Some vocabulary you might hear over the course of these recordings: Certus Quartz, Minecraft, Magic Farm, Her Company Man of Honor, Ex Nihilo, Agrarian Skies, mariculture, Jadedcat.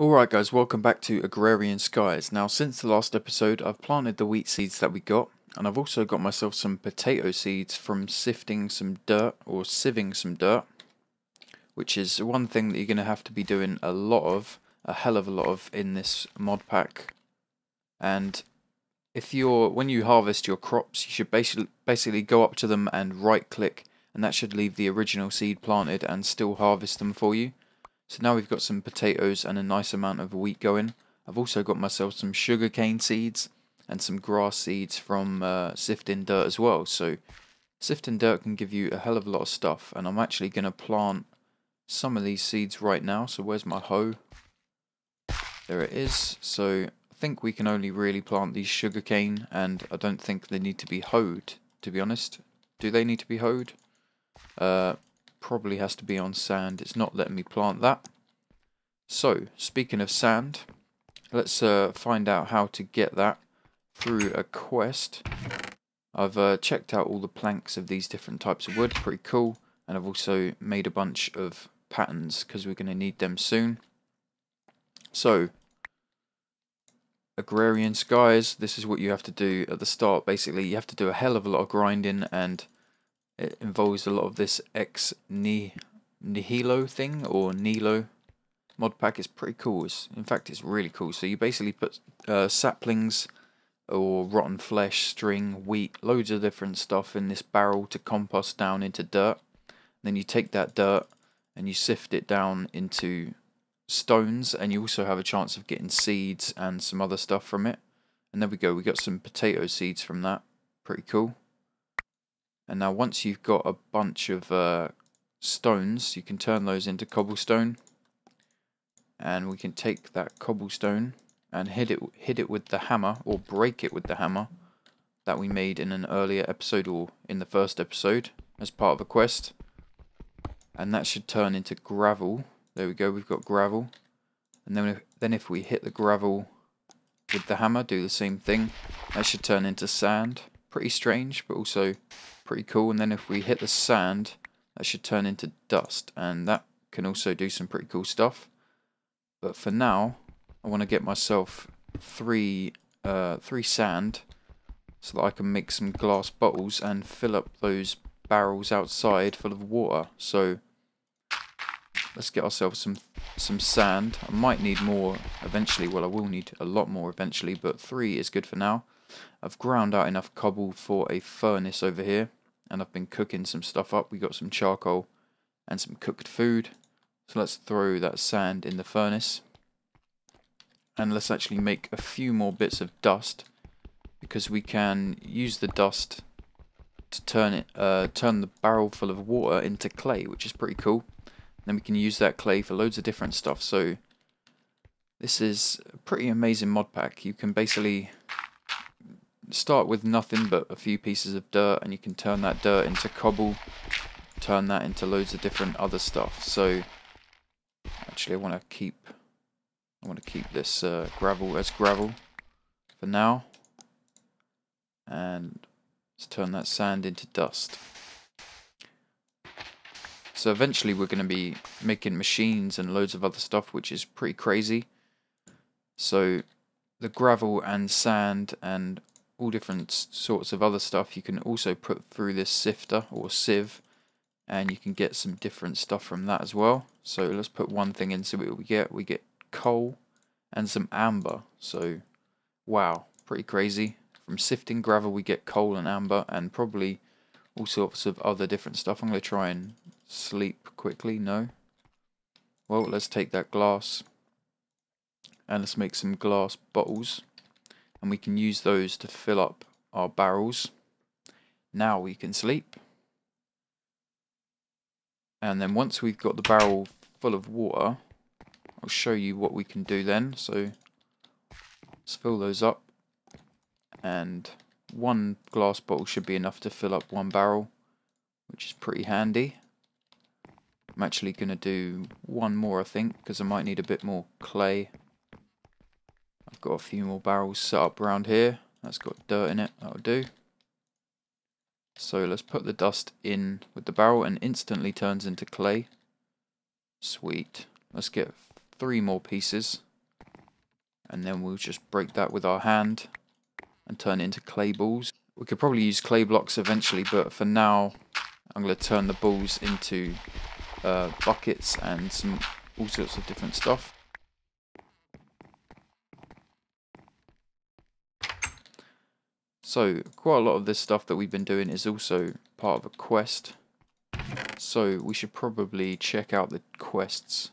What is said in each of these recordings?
Alright guys, welcome back to Agrarian Skies. Now since the last episode I've planted the wheat seeds that we got, and I've also got myself some potato seeds from sifting some dirt, or sieving some dirt, which is one thing that you're going to have to be doing a lot of, a hell of a lot of, in this mod pack. And if you're, when you harvest your crops, you should basically go up to them and right click, and that should leave the original seed planted and still harvest them for you. So now we've got some potatoes and a nice amount of wheat going. I've also got myself some sugarcane seeds and some grass seeds from sifting dirt as well. So sifting dirt can give you a hell of a lot of stuff, and I'm actually going to plant some of these seeds right now. So where's my hoe? There it is. So I think we can only really plant these sugarcane, and I don't think they need to be hoed, to be honest. Do they need to be hoed? Probably has to be on sand. It's not letting me plant that. So speaking of sand, let's find out how to get that through a quest. I've checked out all the planks of these different types of wood, pretty cool, and I've also made a bunch of patterns because we're going to need them soon. So Agrarian Skies, this is what you have to do at the start. Basically you have to do a hell of a lot of grinding, and it involves a lot of this Ex Nihilo thing, or Nihilo mod pack. It's pretty cool. In fact, it's really cool. So you basically put saplings or rotten flesh, string, wheat, loads of different stuff in this barrel to compost down into dirt. And then you take that dirt and you sift it down into stones, and you also have a chance of getting seeds and some other stuff from it. And there we go. We got some potato seeds from that. Pretty cool. And now once you've got a bunch of stones, you can turn those into cobblestone. And we can take that cobblestone and hit it with the hammer, or break it with the hammer, that we made in an earlier episode, or in the first episode, as part of a quest. And that should turn into gravel. There we go, we've got gravel. And then if we hit the gravel with the hammer, do the same thing, that should turn into sand. Pretty strange, but also pretty cool. And then if we hit the sand, that should turn into dust, and that can also do some pretty cool stuff. But for now I want to get myself three sand so that I can make some glass bottles and fill up those barrels outside full of water. So let's get ourselves some sand. I might need more eventually. Well, I will need a lot more eventually, but three is good for now. I've ground out enough cobble for a furnace over here, and I've been cooking some stuff up. We got some charcoal and some cooked food, so let's throw that sand in the furnace, and let's actually make a few more bits of dust, because we can use the dust to turn the barrel full of water into clay, which is pretty cool. And then we can use that clay for loads of different stuff. So this is a pretty amazing mod pack. You can basically start with nothing but a few pieces of dirt, and you can turn that dirt into cobble, turn that into loads of different other stuff. So actually I want to keep this gravel as gravel for now, and let's turn that sand into dust. So eventually we're going to be making machines and loads of other stuff, which is pretty crazy. So the gravel and sand and all different sorts of other stuff you can also put through this sifter or sieve, and you can get some different stuff from that as well. So let's put one thing in, see what we get. We get coal and some amber. So wow, pretty crazy. From sifting gravel we get coal and amber, and probably all sorts of other different stuff. I'm going to try and sleep quickly. No, well, let's take that glass and let's make some glass bottles, and we can use those to fill up our barrels. Now we can sleep, and then once we've got the barrel full of water, I'll show you what we can do then. So let's fill those up, and one glass bottle should be enough to fill up one barrel, which is pretty handy. I'm actually going to do one more, I think, because I might need a bit more clay. I've got a few more barrels set up around here. That's got dirt in it, that'll do. So let's put the dust in with the barrel, and instantly turns into clay. Sweet. Let's get three more pieces. and then we'll just break that with our hand and turn it into clay balls. We could probably use clay blocks eventually, but for now I'm going to turn the balls into buckets and some all sorts of different stuff. So quite a lot of this stuff that we've been doing is also part of a quest, so we should probably check out the quests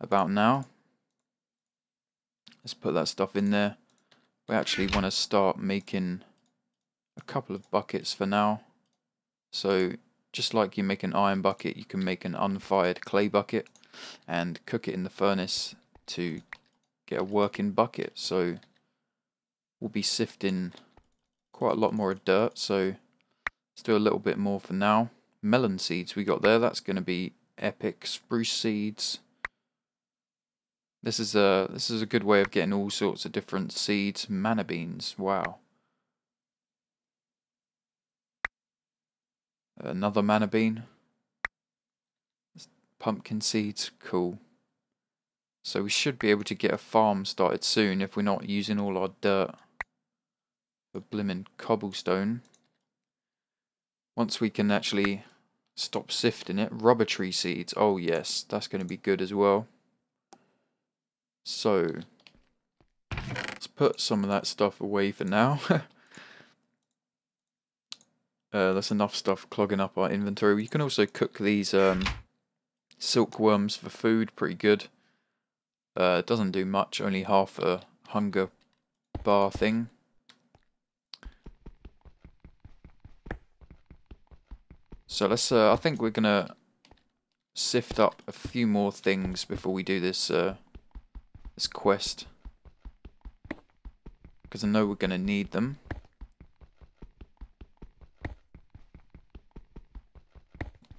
about now. Let's put that stuff in there. We actually want to start making a couple of buckets for now. So just like you make an iron bucket, you can make an unfired clay bucket and cook it in the furnace to get a working bucket. So we'll be sifting quite a lot more dirt, so let's do a little bit more for now. Melon seeds we got there, that's going to be epic. Spruce seeds. This is a good way of getting all sorts of different seeds. Manna beans, wow. Another manna bean. Pumpkin seeds, cool. So we should be able to get a farm started soon if we're not using all our dirt for blimmin' cobblestone. Once we can actually stop sifting it. Rubber tree seeds, oh yes, that's going to be good as well. So let's put some of that stuff away for now. That's enough stuff clogging up our inventory. You can also cook these silkworms for food, pretty good. It doesn't do much, only half a hunger bar thing. So let's. I think we're gonna sift up a few more things before we do this this quest, because I know we're gonna need them.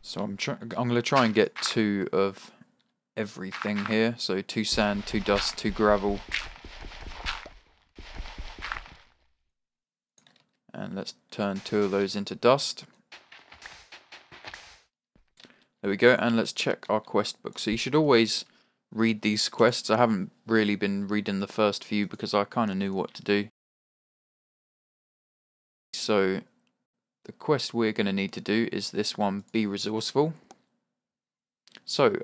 So I'm gonna try and get two of everything here. So 2 sand, 2 dust, 2 gravel, and let's turn 2 of those into dust. There we go, and let's check our quest book. So you should always read these quests. I haven't really been reading the first few because I kind of knew what to do. So the quest we're going to need to do is this one, Be Resourceful. So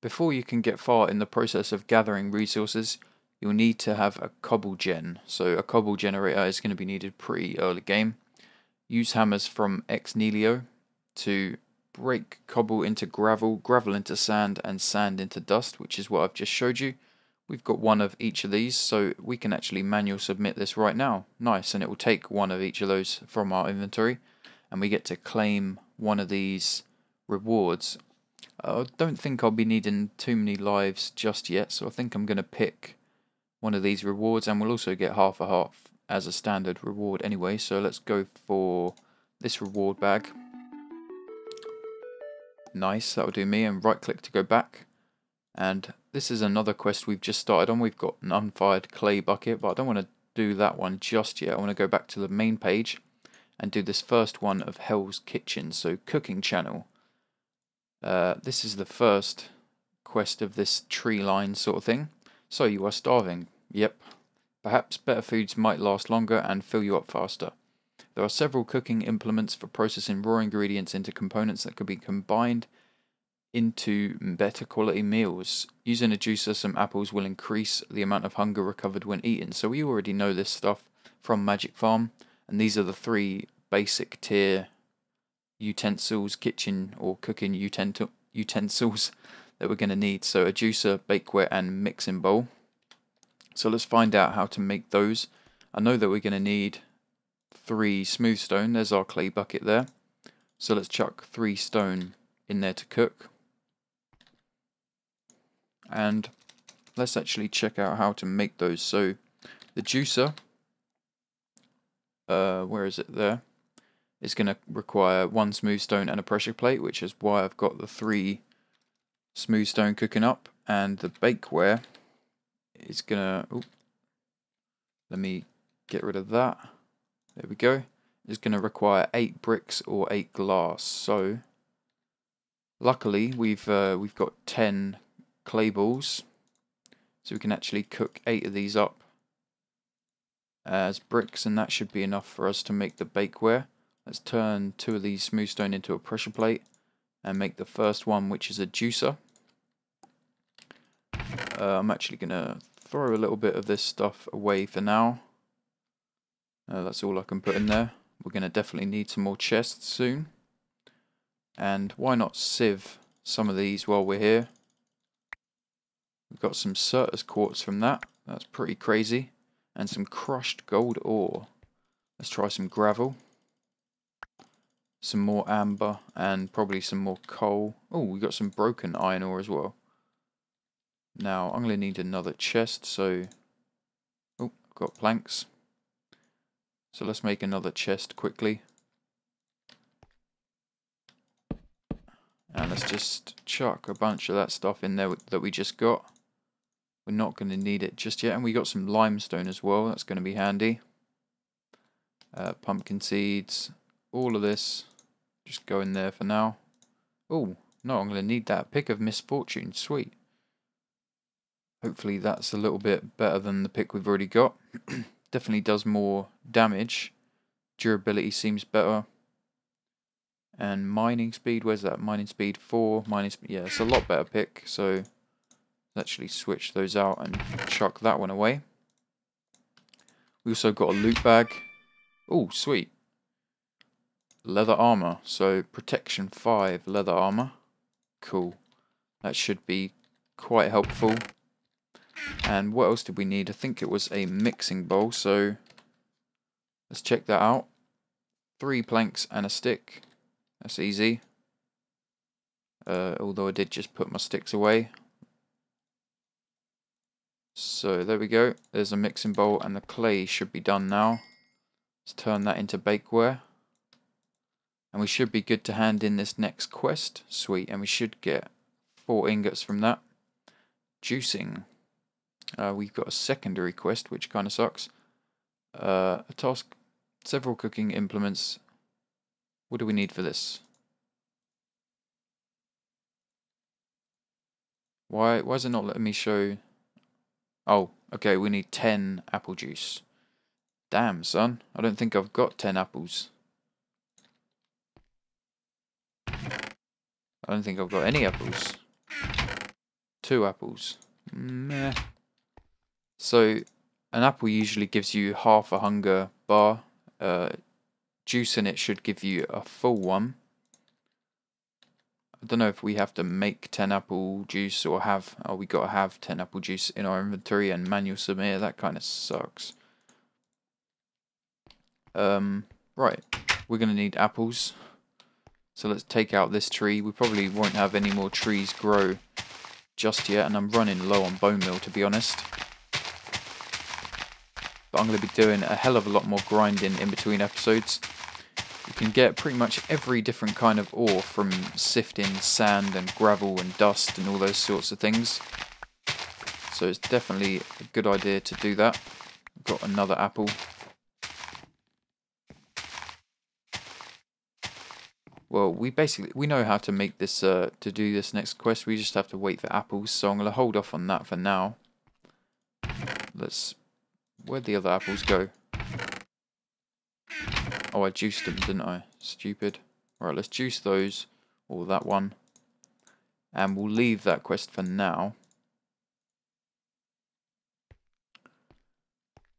before you can get far in the process of gathering resources, you'll need to have a cobble gen. So a cobble generator is going to be needed pretty early game. Use hammers from Ex Nihilo to break cobble into gravel, gravel into sand, and sand into dust, which is what I've just showed you. We've got one of each of these, so we can actually manual submit this right now. Nice, and it will take one of each of those from our inventory, and we get to claim one of these rewards. I don't think I'll be needing too many lives just yet, so I think I'm going to pick one of these rewards, and we'll also get half a half as a standard reward anyway, so let's go for this reward bag. Nice, that'll do me, and right click to go back. And this is another quest we've just started on. We've got an unfired clay bucket, but I don't want to do that one just yet. I want to go back to the main page and do this first one of Hell's Kitchen, so cooking channel. This is the first quest of this tree line sort of thing. So you are starving, yep. Perhaps better foods might last longer and fill you up faster. There are several cooking implements for processing raw ingredients into components that could be combined into better quality meals. Using a juicer, some apples will increase the amount of hunger recovered when eaten. So we already know this stuff from Magic Farm, and these are the 3 basic tier utensils, kitchen or cooking utensils that we're going to need. So a juicer, bakeware, and mixing bowl. So let's find out how to make those. I know that we're going to need 3 smooth stone. There's our clay bucket there, so let's chuck 3 stone in there to cook, and let's actually check out how to make those. So the juicer, where is it, there, is going to require 1 smooth stone and a pressure plate, which is why I've got the 3 smooth stone cooking up. And the bakeware is going to, let me get rid of that. There we go. It's going to require 8 bricks or 8 glass. So luckily we've got 10 clay balls. So we can actually cook 8 of these up as bricks, and that should be enough for us to make the bakeware. Let's turn 2 of these smooth stone into a pressure plate and make the first one, which is a juicer. I'm actually going to throw a little bit of this stuff away for now. That's all I can put in there. We're going to definitely need some more chests soon. And why not sieve some of these while we're here? We've got some Certus Quartz from that. That's pretty crazy. And some crushed gold ore. Let's try some gravel. Some more amber and probably some more coal. Oh, we got some broken iron ore as well. Now, I'm going to need another chest, so... Oh, I've got planks. So let's make another chest quickly. And let's just chuck a bunch of that stuff in there that we just got. We're not going to need it just yet. And we got some limestone as well. That's going to be handy. Pumpkin seeds. All of this. Just go in there for now. Oh, no, I'm going to need that pick of misfortune. Sweet. Hopefully that's a little bit better than the pick we've already got. Definitely does more damage. Durability seems better. And mining speed, where's that? Mining speed 4, mining speed, yeah, it's a lot better pick, so let's actually switch those out and chuck that one away. We also got a loot bag. Oh, sweet. Leather armor, so protection 5 leather armor. Cool. That should be quite helpful. And what else did we need? I think it was a mixing bowl, so let's check that out. 3 planks and a stick. That's easy. Although I did just put my sticks away. So there we go. There's a mixing bowl and the clay should be done now. Let's turn that into bakeware. And we should be good to hand in this next quest. Sweet. And we should get 4 ingots from that. Juicing. We've got a secondary quest, which kind of sucks. A task. Several cooking implements. What do we need for this? Why is it not letting me show? Oh, okay, we need 10 apple juice. Damn, son. I don't think I've got 10 apples. I don't think I've got any apples. 2 apples. Meh. So, an apple usually gives you half a hunger bar. Juice in it should give you a full one. I don't know if we have to make 10 apple juice or have... Oh, we gotta have 10 apple juice in our inventory and manual submit. That kind of sucks. Right, we're gonna need apples. So let's take out this tree. We probably won't have any more trees grow just yet, and I'm running low on bone meal, to be honest. But I'm gonna be doing a hell of a lot more grinding in between episodes. You can get pretty much every different kind of ore from sifting sand and gravel and dust and all those sorts of things. So it's definitely a good idea to do that. Got another apple. Well, we know how to make this to do this next quest. We just have to wait for apples. So I'm gonna hold off on that for now. Let's. Where'd the other apples go? Oh, I juiced them, didn't I? Stupid. Alright, let's juice those. Or that one. And we'll leave that quest for now.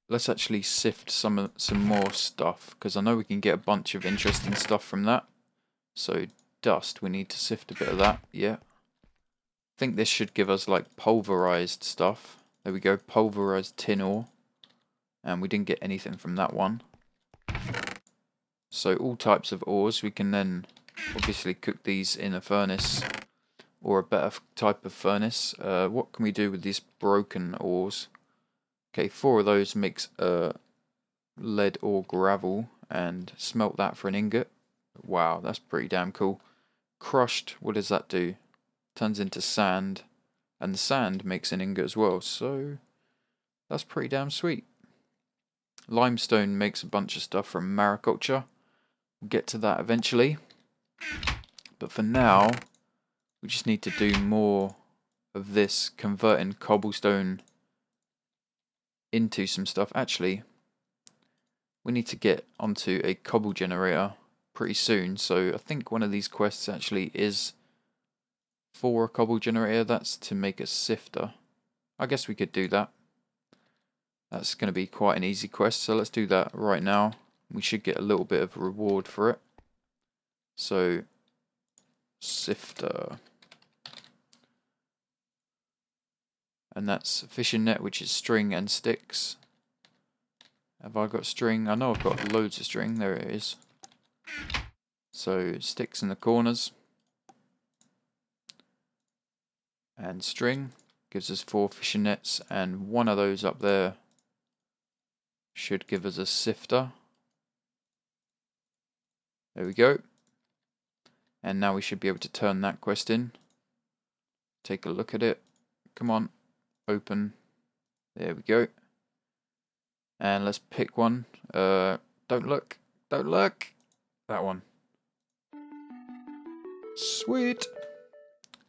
Let's actually sift some more stuff. Because I know we can get a bunch of interesting stuff from that. So, dust. We need to sift a bit of that. Yeah. I think this should give us, like, pulverized stuff. There we go. Pulverized tin ore. And we didn't get anything from that one. So all types of ores. We can then obviously cook these in a furnace. Or a better type of furnace. What can we do with these broken ores? Okay, 4 of those makes lead or gravel. And smelt that for an ingot. Wow, that's pretty damn cool. Crushed, what does that do? Turns into sand. And the sand makes an ingot as well. So that's pretty damn sweet. Limestone makes a bunch of stuff from mariculture. We'll get to that eventually. But for now, we just need to do more of this, converting cobblestone into some stuff. Actually, we need to get onto a cobble generator pretty soon, so I think one of these quests actually is for a cobble generator. That's to make a sifter. I guess we could do that. That's going to be quite an easy quest, so let's do that right now. We should get a little bit of reward for it. So, sifter. And that's fishing net, which is string and sticks. Have I got string? I know I've got loads of string. There it is. So, sticks in the corners. And string. Gives us 4 fishing nets, and one of those up there should give us a sifter. There we go. And now we should be able to turn that quest in. Take a look at it. Come on. Open. There we go. And let's pick one. Don't look. Don't look. That one. Sweet.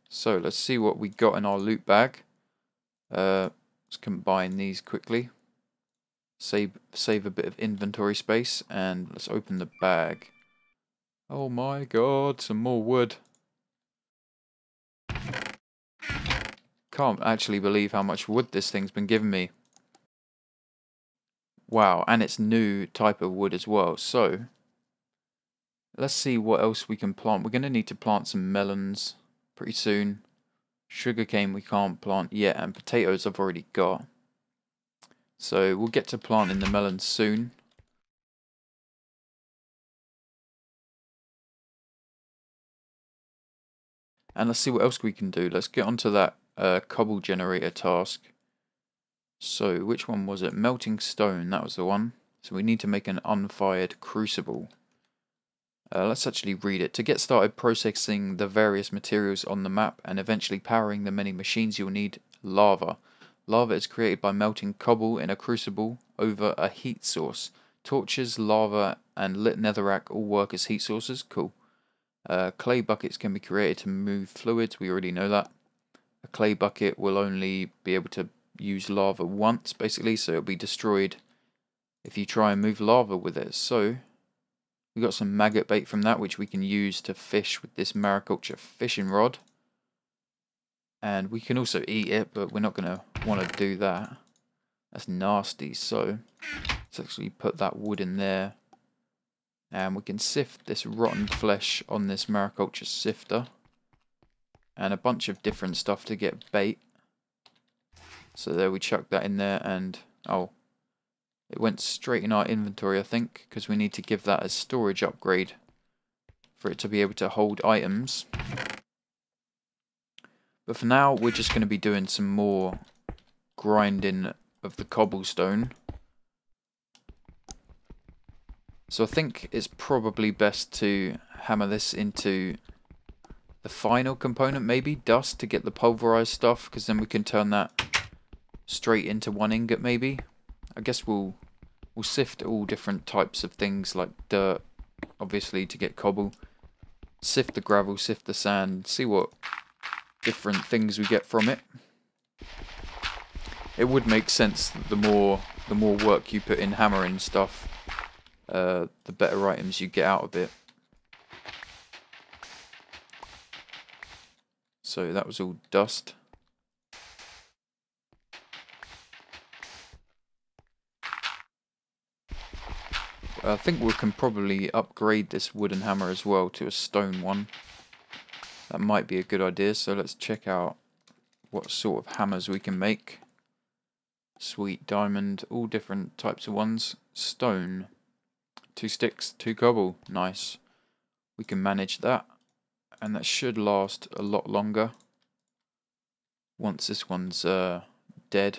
So let's see what we got in our loot bag. Let's combine these quickly. Save a bit of inventory space, and let's open the bag. Oh my god, some more wood. Can't actually believe how much wood this thing's been giving me. Wow, and it's new type of wood as well. So let's see what else we can plant. We're going to need to plant some melons pretty soon. Sugarcane we can't plant yet, and potatoes I've already got. So we'll get to planting the melons soon. And let's see what else we can do. Let's get onto that cobble generator task. So which one was it? Melting stone, that was the one. So we need to make an unfired crucible. Let's actually read it. To get started processing the various materials on the map and eventually powering the many machines, you'll need lava. Lava is created by melting cobble in a crucible over a heat source. Torches, lava and lit netherrack all work as heat sources. Cool. Clay buckets can be created to move fluids. We already know that. A clay bucket will only be able to use lava once, basically, so it'll be destroyed if you try and move lava with it. So we got some maggot bait from that, which we can use to fish with this mariculture fishing rod. And we can also eat it, but we're not going to want to do that. That's nasty, so let's actually put that wood in there. And we can sift this rotten flesh on this mariculture sifter. And a bunch of different stuff to get bait. So there, we chuck that in there, and oh, it went straight in our inventory, I think, because we need to give that a storage upgrade for it to be able to hold items. But for now, we're just going to be doing some more grinding of the cobblestone. So I think it's probably best to hammer this into the final component, maybe dust, to get the pulverized stuff, because then we can turn that straight into one ingot, maybe. I guess we'll sift all different types of things, like dirt, obviously, to get cobble. Sift the gravel, sift the sand, see what different things we get from it. It would make sense that the more work you put in hammering stuff, the better items you get out of it. So that was all dust. I think we can probably upgrade this wooden hammer as well to a stone one. That might be a good idea, so let's check out what sort of hammers we can make. Sweet, diamond, all different types of ones. Stone. 2 sticks, 2 cobble. Nice. We can manage that, and that should last a lot longer once this one's dead.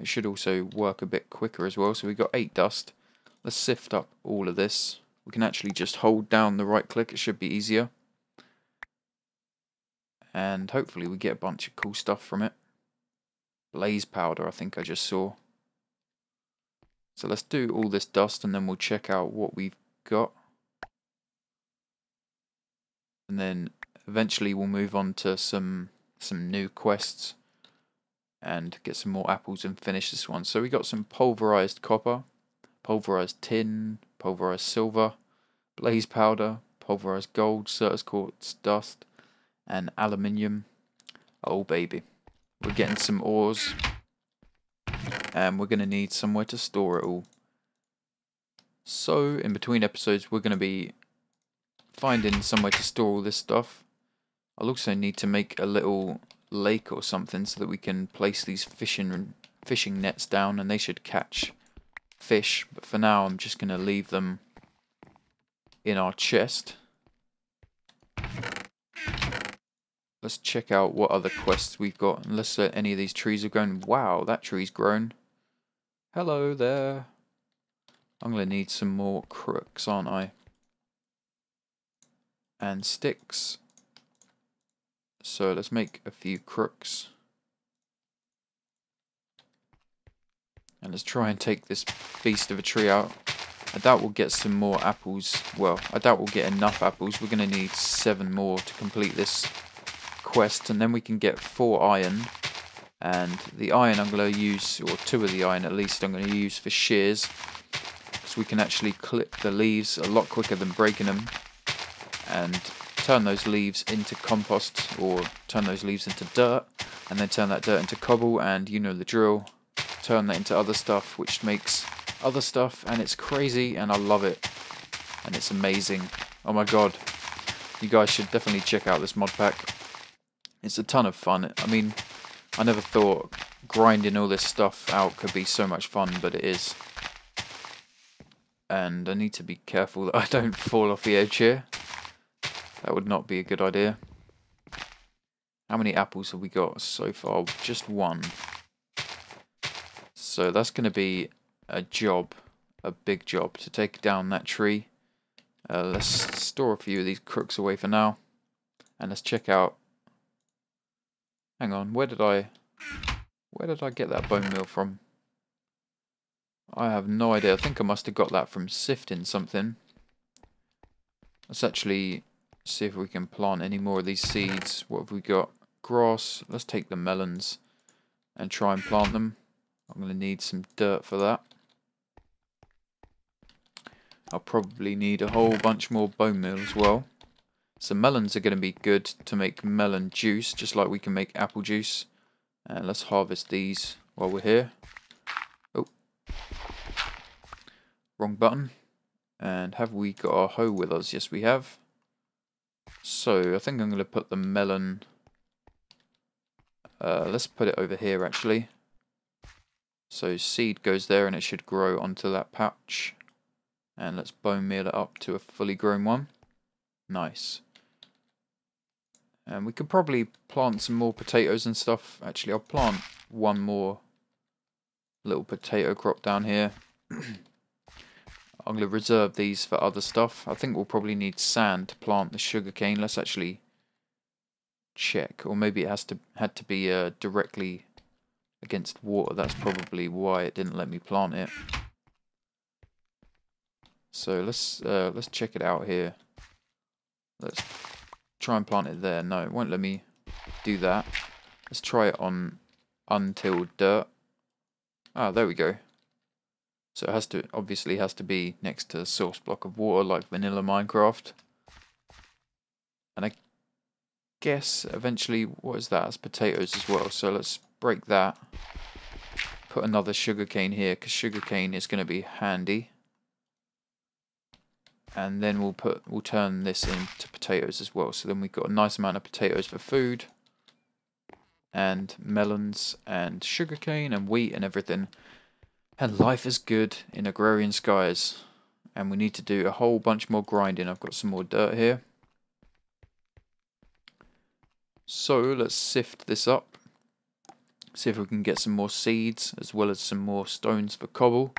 It should also work a bit quicker as well, so we got 8 dust. Let's sift up all of this. We can actually just hold down the right click, it should be easier. And hopefully we get a bunch of cool stuff from it. Blaze powder, I think I just saw. So let's do all this dust, and then we'll check out what we've got. And then eventually we'll move on to some new quests. and get some more apples and finish this one. So we got some pulverized copper, pulverized tin, pulverized silver, blaze powder, pulverized gold, Certus Quartz dust, and aluminium. Oh baby, we're getting some ores, and we're going to need somewhere to store it all. So in between episodes we're going to be finding somewhere to store all this stuff. I'll also need to make a little lake or something so that we can place these fishing nets down, and they should catch fish, but for now I'm just going to leave them in our chest. Let's check out what other quests we've got, unless any of these trees are grown. Wow, that tree's grown. Hello there. I'm going to need some more crooks, aren't I? And sticks. So let's make a few crooks. And let's try and take this beast of a tree out. I doubt we'll get some more apples. Well, I doubt we'll get enough apples. We're going to need 7 more to complete this quest, and then we can get 4 iron, and the iron I'm going to use, or 2 of the iron at least, I'm going to use for shears, because we can actually clip the leaves a lot quicker than breaking them, and turn those leaves into compost, or turn those leaves into dirt, and then turn that dirt into cobble, and you know the drill, turn that into other stuff, which makes other stuff, and it's crazy, and I love it, and it's amazing. Oh my god, you guys should definitely check out this mod pack. It's a ton of fun. I mean, I never thought grinding all this stuff out could be so much fun, but it is. And I need to be careful that I don't fall off the edge here. That would not be a good idea. How many apples have we got so far? Just 1. So that's going to be a job, a big job, to take down that tree. Let's store a few of these crooks away for now. And let's check out... Hang on, where did I get that bone meal from? I have no idea. I think I must have got that from sifting something. Let's actually see if we can plant any more of these seeds. What have we got? Grass. Let's take the melons and try and plant them. I'm going to need some dirt for that. I'll probably need a whole bunch more bone meal as well. So melons are going to be good to make melon juice, just like we can make apple juice. And let's harvest these while we're here. Oh, wrong button. And have we got our hoe with us? Yes, we have. So I think I'm going to put the melon... let's put it over here, actually. So seed goes there, and it should grow onto that patch. And let's bone meal it up to a fully grown one. Nice. And we could probably plant some more potatoes and stuff. Actually, I'll plant one more little potato crop down here. I'm going to reserve these for other stuff. I think we'll probably need sand to plant the sugarcane. Let's actually check. Or maybe it had to be directly against water. That's probably why it didn't let me plant it. So let's check it out here. Let's try and plant it there. No, it won't let me do that. Let's try it on untilled dirt. Ah, there we go. So it obviously has to be next to a source block of water, like vanilla Minecraft. And I guess eventually, what is that? That's potatoes as well. So let's break that. Put another sugarcane here, because sugarcane is going to be handy. And then we'll turn this into potatoes as well. So then we've got a nice amount of potatoes for food, and melons, and sugarcane, and wheat, and everything. And life is good in Agrarian Skies. And we need to do a whole bunch more grinding. I've got some more dirt here. So let's sift this up. See if we can get some more seeds, as well as some more stones for cobble.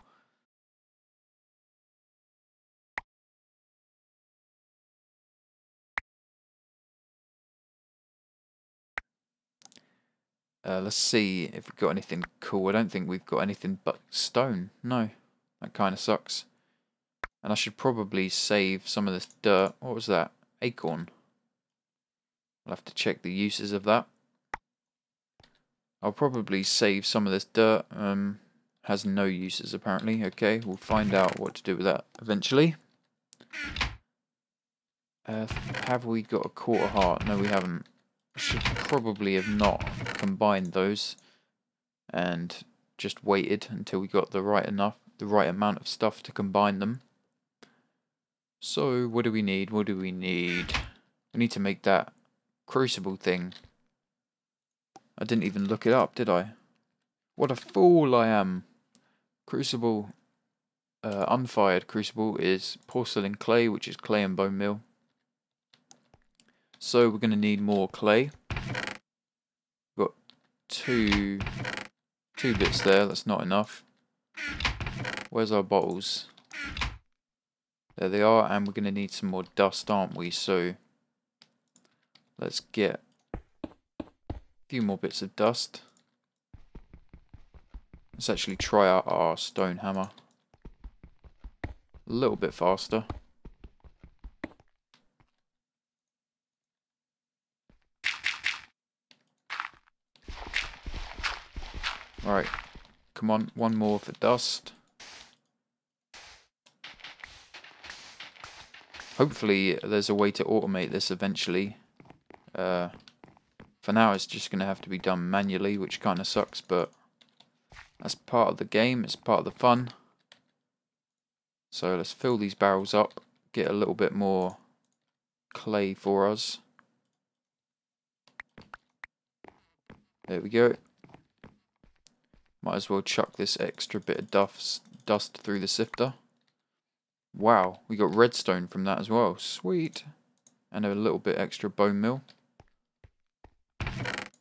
Let's see if we've got anything cool. I don't think we've got anything but stone. No, that kind of sucks. And I should probably save some of this dirt. What was that? Acorn. I'll have to check the uses of that. I'll probably save some of this dirt. Has no uses apparently. Okay, we'll find out what to do with that eventually. Have we got a quarter heart? No, we haven't. I should probably have not combined those and just waited until we got the right amount of stuff to combine them. So what do we need? What do we need? We need to make that crucible thing. I didn't even look it up, did I? What a fool I am. Crucible, unfired crucible is porcelain clay, which is clay and bone meal. So we're going to need more clay. We've got two bits there, that's not enough. Where's our bottles? There they are, and we're going to need some more dust, aren't we? So let's get a few more bits of dust. Let's actually try out our stone hammer a little bit faster. Alright, come on, one more for dust. Hopefully there's a way to automate this eventually. For now it's just going to have to be done manually, which kind of sucks, but that's part of the game, it's part of the fun. So let's fill these barrels up, get a little bit more clay for us. There we go. Might as well chuck this extra bit of dust through the sifter. Wow, we got redstone from that as well, sweet. And a little bit extra bone meal.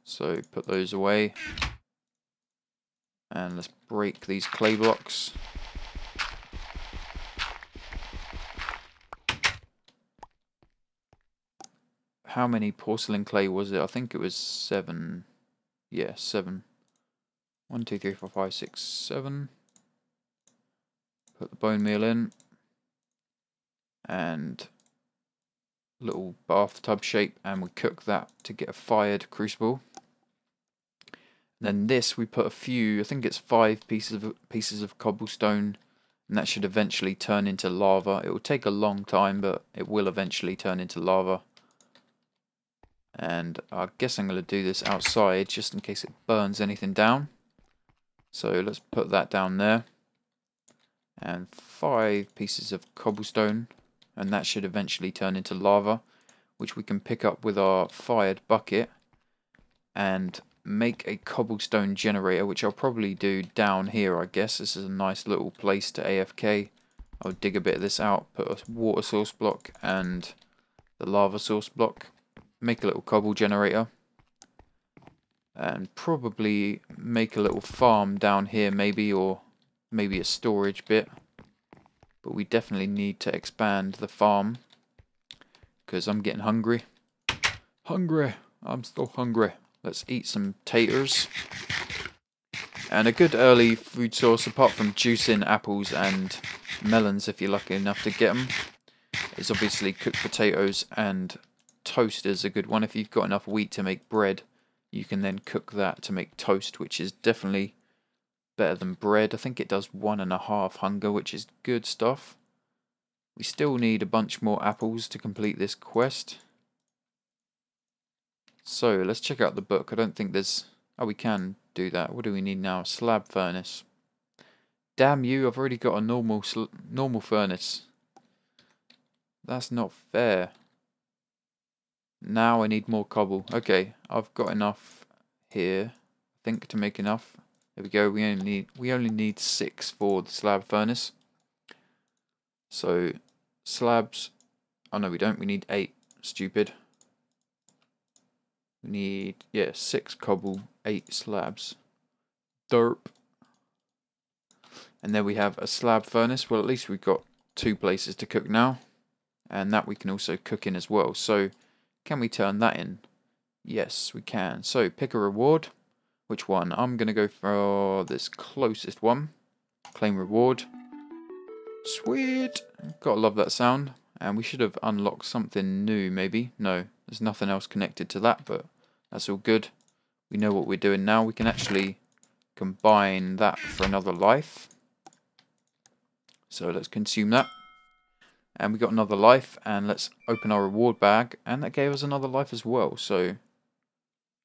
So put those away. And let's break these clay blocks. How many porcelain clay was it? I think it was 7. Yeah, 7. 1, 2, 3, 4, 5, 6, 7. Put the bone meal in. And little bathtub shape, and we cook that to get a fired crucible. Then this, we put a few, I think it's 5 pieces of cobblestone, and that should eventually turn into lava. It will take a long time, but it will eventually turn into lava. And I guess I'm going to do this outside just in case it burns anything down. So let's put that down there. And 5 pieces of cobblestone, and that should eventually turn into lava, which we can pick up with our fired bucket and make a cobblestone generator, which I'll probably do down here, I guess. This is a nice little place to AFK. I'll dig a bit of this out, put a water source block and the lava source block, make a little cobble generator, and probably make a little farm down here maybe, or maybe a storage bit. But we definitely need to expand the farm because I'm getting hungry. I'm still hungry. Let's eat some taters. And a good early food source, apart from juicing apples and melons if you're lucky enough to get them, is obviously cooked potatoes, and toast is a good one. If you've got enough wheat to make bread, you can then cook that to make toast, which is definitely better than bread. I think it does 1.5 hunger, which is good stuff. We still need a bunch more apples to complete this quest. So let's check out the book. I don't think there's... Oh, we can do that. What do we need now? A slab furnace. Damn you, I've already got a normal furnace. That's not fair. Now I need more cobble. Okay, I've got enough here, I think, to make enough. There we go. We only need 6 for the slab furnace. So slabs... Oh no, we don't. We need 8. Stupid. We need, yeah, 6 cobble, 8 slabs. Derp. And then we have a slab furnace. Well, at least we've got 2 places to cook now. And that we can also cook in as well. So, can we turn that in? Yes, we can. So, pick a reward. Which one? I'm going to go for this closest one. Claim reward. Sweet. Gotta love that sound. And we should have unlocked something new, maybe. No, there's nothing else connected to that, but that's all good. we know what we're doing now. We can actually combine that for another life. So let's consume that. And we got another life, and let's open our reward bag, and that gave us another life as well. So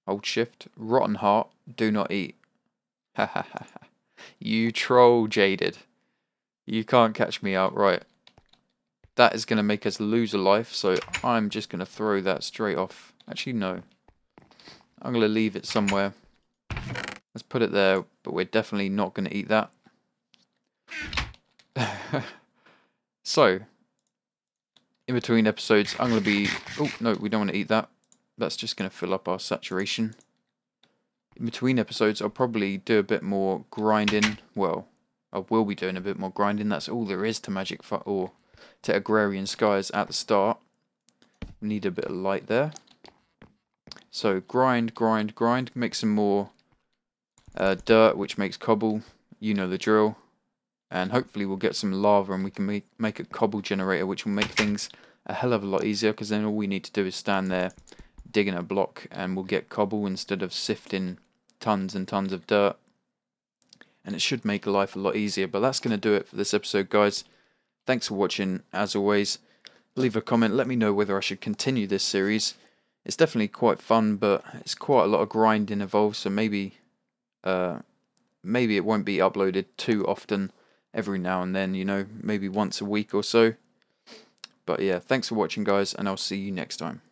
hold shift, rotten heart, do not eat. Ha ha ha. You troll, Jaded. You can't catch me out, right? That is going to make us lose a life, so I'm just going to throw that straight off. Actually, no. I'm going to leave it somewhere. Let's put it there, but we're definitely not going to eat that. So, in between episodes, I'm going to be... Oh, no, we don't want to eat that. That's just going to fill up our saturation. In between episodes, I'll probably do a bit more grinding. Well, I will be doing a bit more grinding. That's all there is to Magic Farm, or to Agrarian Skies at the start. We need a bit of light there. So grind, grind, grind. Make some more dirt, which makes cobble. You know the drill. And hopefully we'll get some lava, and we can make a cobble generator, which will make things a hell of a lot easier, because then all we need to do is stand there digging a block, and we'll get cobble instead of sifting tons and tons of dirt, and it should make life a lot easier. But that's going to do it for this episode, guys. Thanks for watching. As always, leave a comment, let me know whether I should continue this series. It's definitely quite fun, but it's quite a lot of grinding involved, so maybe it won't be uploaded too often. Every now and then, you know, maybe once a week or so. But yeah, thanks for watching, guys, and I'll see you next time.